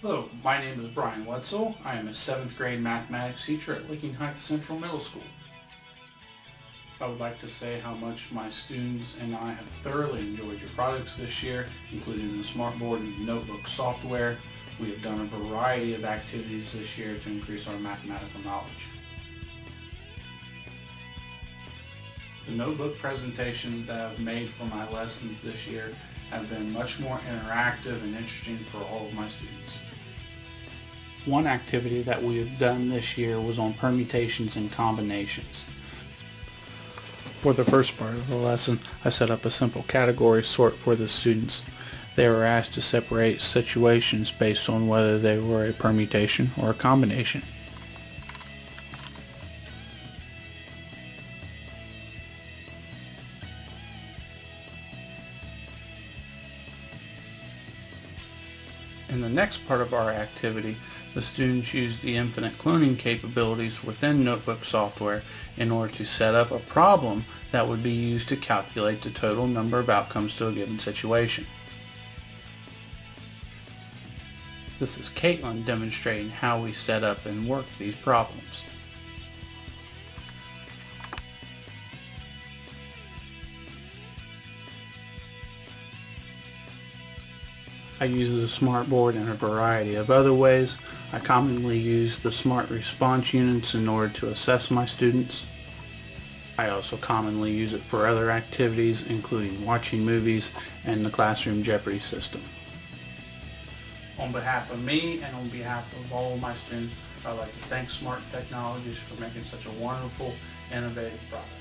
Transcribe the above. Hello, my name is Brian Wetzel. I am a 7th grade mathematics teacher at Licking Heights Central Middle School. I would like to say how much my students and I have thoroughly enjoyed your products this year, including the SMART board and the notebook software. We have done a variety of activities this year to increase our mathematical knowledge. The notebook presentations that I've made for my lessons this year have been much more interactive and interesting for all of my students. One activity that we have done this year was on permutations and combinations. For the first part of the lesson, I set up a simple category sort for the students. They were asked to separate situations based on whether they were a permutation or a combination. In the next part of our activity, the students used the infinite cloning capabilities within notebook software in order to set up a problem that would be used to calculate the total number of outcomes to a given situation. This is Caitlin demonstrating how we set up and work these problems. I use the SMART board in a variety of other ways. I commonly use the SMART response units in order to assess my students. I also commonly use it for other activities, including watching movies and the Classroom Jeopardy system. On behalf of me and on behalf of all of my students, I'd like to thank SMART Technologies for making such a wonderful, innovative product.